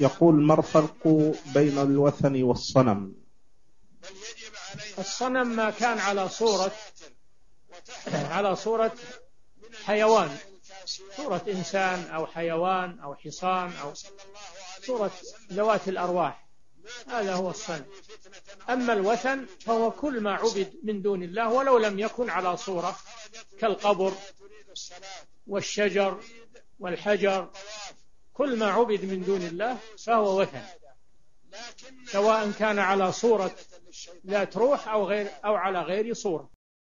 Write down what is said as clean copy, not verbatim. يقول ما الفرق بين الوثن والصنم؟ الصنم ما كان على صورة حيوان، صورة إنسان أو حيوان أو حصان أو صورة ذوات الأرواح، هذا هو الصنم. أما الوثن فهو كل ما عبد من دون الله ولو لم يكن على صورة، كالقبر والشجر والحجر، كل ما عبد من دون الله فهو وثن، سواء كان على صورة ذات روح أو على غير صورة.